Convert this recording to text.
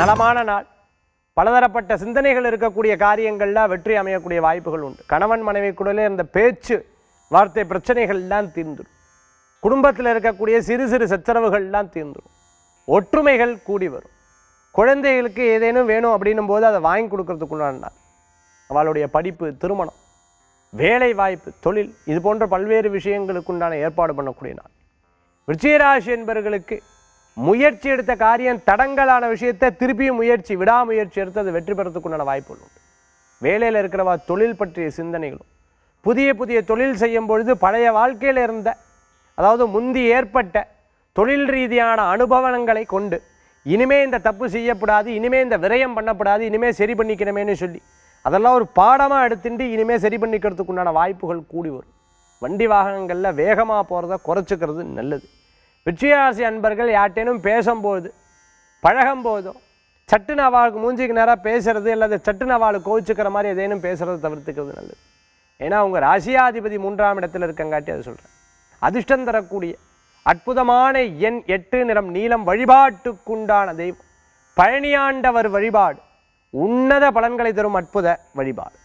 நலமான நாள் பலதரப்பட்ட சிந்தனைகள் இருக்கக்கூடிய காரியங்கள்ல வெற்றி அமையக்கூடிய வாய்ப்புகள் உண்டு. கணவன் மனைவிக்குள்ளே அந்த பேச்சு வார்த்தை பிரச்சனைகள் எல்லாம் தீர்ந்துடும். குடும்பத்தில் இருக்கக்கூடிய சிறு சிறு சச்சரவுகள் எல்லாம் தீர்ந்துடும். ஒற்றுமைகள் கூடி வரும். குழந்தைகளுக்கு ஏதேனும் வேணும் அப்படின்னும் போது அதை வாங்கி கொடுக்கறதுக்குள்ளான அவளுடைய படிப்பு, திருமணம், வேலை வாய்ப்பு, தொழில் இது போன்ற பல்வேறு விஷயங்களுக்குண்டான ஏற்பாடு பண்ணக்கூடிய நாள். விருச்சிகராசி என்பவர்களுக்கு முயற்சி எடுத்த காரியம் தடங்கலான விஷயத்தை திருப்பியும் முயற்சி விடாமுயற்சி எடுத்து அது வெற்றி பெறத்துக்குண்டான வாய்ப்பு உண்டு. வேலையில் இருக்கிறவா தொழில் பற்றிய சிந்தனைகளும் புதிய புதிய தொழில் செய்யும் பொழுது பழைய வாழ்க்கையில் இருந்த அதாவது முந்தி ஏற்பட்ட தொழில் ரீதியான அனுபவங்களை கொண்டு இனிமே இந்த தப்பு செய்யப்படாது, இனிமே இந்த விரயம் பண்ணப்படாது, இனிமே சரி பண்ணிக்கணுமேனு சொல்லி அதெல்லாம் ஒரு பாடமாக எடுத்துட்டு இனிமே சரி பண்ணிக்கிறதுக்குண்டான வாய்ப்புகள் கூடி வரும். வண்டி வாகனங்களில் வேகமாக போகிறத குறைச்சிக்கிறது நல்லது. விருச்சிகராசி அன்பர்கள் யார்ட்டேனும் பேசும்போது பழகும்போதோ சட்டுன்னு அவளுக்கு மூஞ்சிக்கு நேராக பேசுறது அல்லது சட்டுன்னு அவளுக்கு கோவிச்சுக்கிற மாதிரி எதேனும் பேசுகிறத தவிர்த்துக்கிறது நல்லது. ஏன்னா அவங்க ராசியாதிபதி 3ஆம் இடத்தில் இருக்கங்காட்டி அது சொல்கிறேன். அதிர்ஷ்டம் தரக்கூடிய அற்புதமான எண் 8 நிறம் நீளம் வழிபாட்டுக்குண்டான தெய்வம் பழனியாண்டவர் வழிபாடு உன்னத பலன்களை தரும் அற்புத வழிபாடு.